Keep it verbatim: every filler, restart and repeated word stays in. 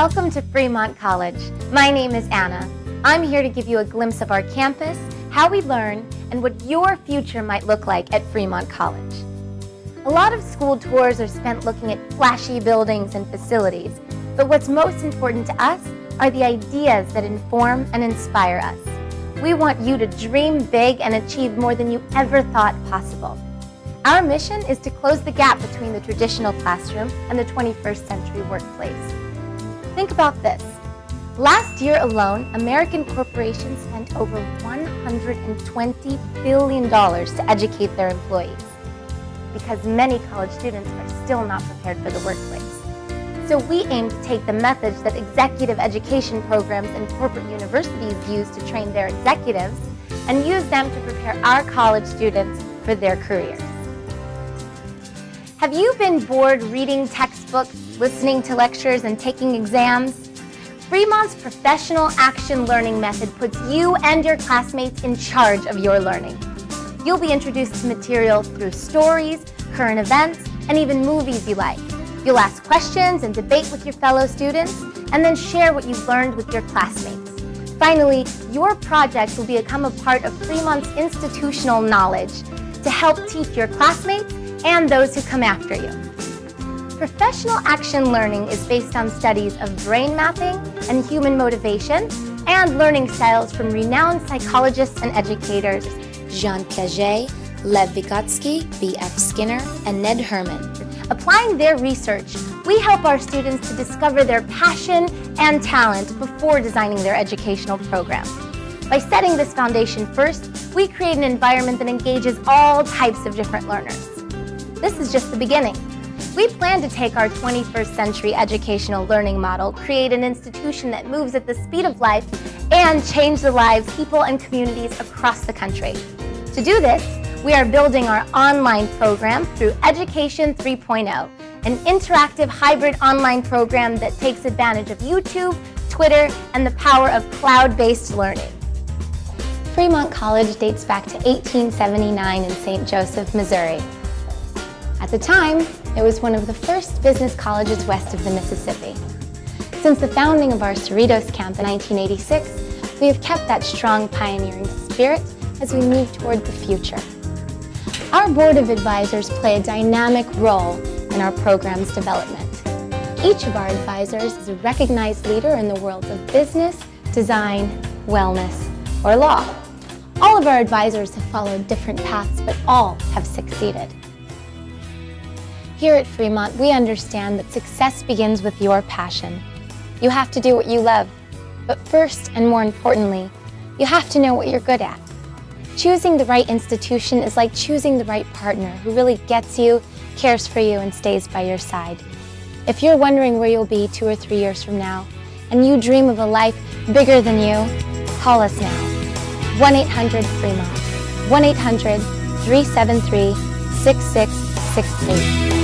Welcome to Fremont College. My name is Anna. I'm here to give you a glimpse of our campus, how we learn, and what your future might look like at Fremont College. A lot of school tours are spent looking at flashy buildings and facilities, but what's most important to us are the ideas that inform and inspire us. We want you to dream big and achieve more than you ever thought possible. Our mission is to close the gap between the traditional classroom and the twenty-first century workplace. Think about this. Last year alone, American corporations spent over one hundred twenty billion dollars to educate their employees because many college students are still not prepared for the workplace. So we aim to take the methods that executive education programs and corporate universities use to train their executives and use them to prepare our college students for their careers. Have you been bored reading textbooks, listening to lectures, and taking exams? Fremont's professional action learning method puts you and your classmates in charge of your learning. You'll be introduced to material through stories, current events, and even movies you like. You'll ask questions and debate with your fellow students, and then share what you've learned with your classmates. Finally, your projects will become a part of Fremont's institutional knowledge to help teach your classmates and those who come after you. Professional action learning is based on studies of brain mapping and human motivation and learning styles from renowned psychologists and educators Jean Piaget, Lev Vygotsky, B F Skinner, and Ned Herman. Applying their research, we help our students to discover their passion and talent before designing their educational program. By setting this foundation first, we create an environment that engages all types of different learners. This is just the beginning. We plan to take our twenty-first century educational learning model, create an institution that moves at the speed of life, and change the lives, people, and communities across the country. To do this, we are building our online program through Education three point oh, an interactive hybrid online program that takes advantage of YouTube, Twitter, and the power of cloud-based learning. Fremont College dates back to eighteen seventy-nine in Saint Joseph, Missouri. At the time, it was one of the first business colleges west of the Mississippi. Since the founding of our Cerritos camp in nineteen eighty-six, we have kept that strong pioneering spirit as we move toward the future. Our board of advisors play a dynamic role in our program's development. Each of our advisors is a recognized leader in the worlds of business, design, wellness, or law. All of our advisors have followed different paths, but all have succeeded. Here at Fremont, we understand that success begins with your passion. You have to do what you love, but first and more importantly, you have to know what you're good at. Choosing the right institution is like choosing the right partner who really gets you, cares for you, and stays by your side. If you're wondering where you'll be two or three years from now, and you dream of a life bigger than you, call us now. one eight hundred FREMONT, one eight hundred three seven three six six six eight.